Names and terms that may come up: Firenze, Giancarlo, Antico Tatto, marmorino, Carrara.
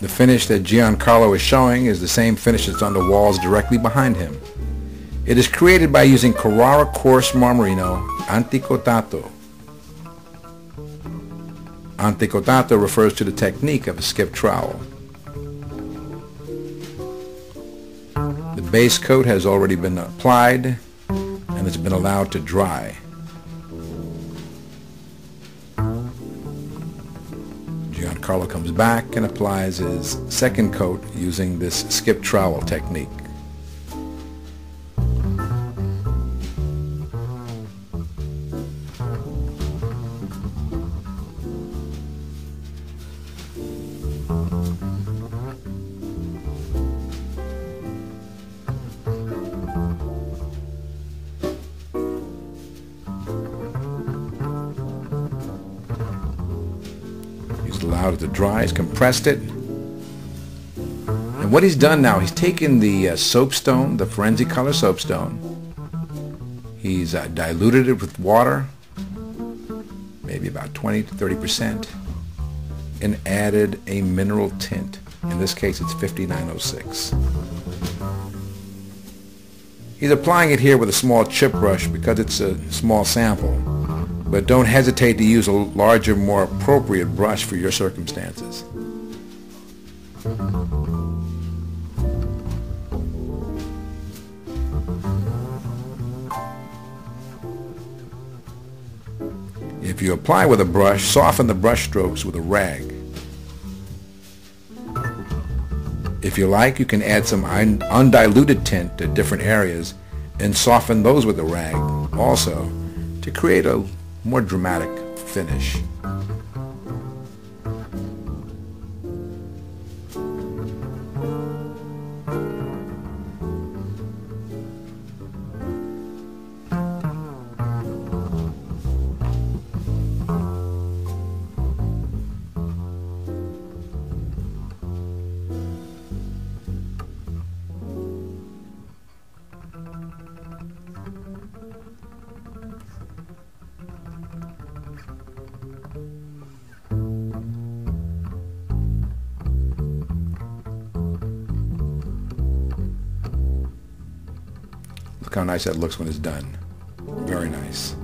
The finish that Giancarlo is showing is the same finish that's on the walls directly behind him. It is created by using Carrara coarse marmorino, Antico Tatto. Antico Tatto refers to the technique of a skip trowel. The base coat has already been applied and it's been allowed to dry. Giancarlo comes back and applies his second coat using this skip trowel technique. Allowed it to dry. He's compressed it, and what he's done now, he's taken the soapstone, the Firenze color soapstone. He's diluted it with water, maybe about 20 to 30%, and added a mineral tint. In this case, it's 5906. He's applying it here with a small chip brush because it's a small sample. But don't hesitate to use a larger, more appropriate brush for your circumstances. If you apply with a brush, soften the brush strokes with a rag. If you like, you can add some undiluted tint to different areas and soften those with a rag also to create a more dramatic finish. Look how nice that looks when it's done. Very nice.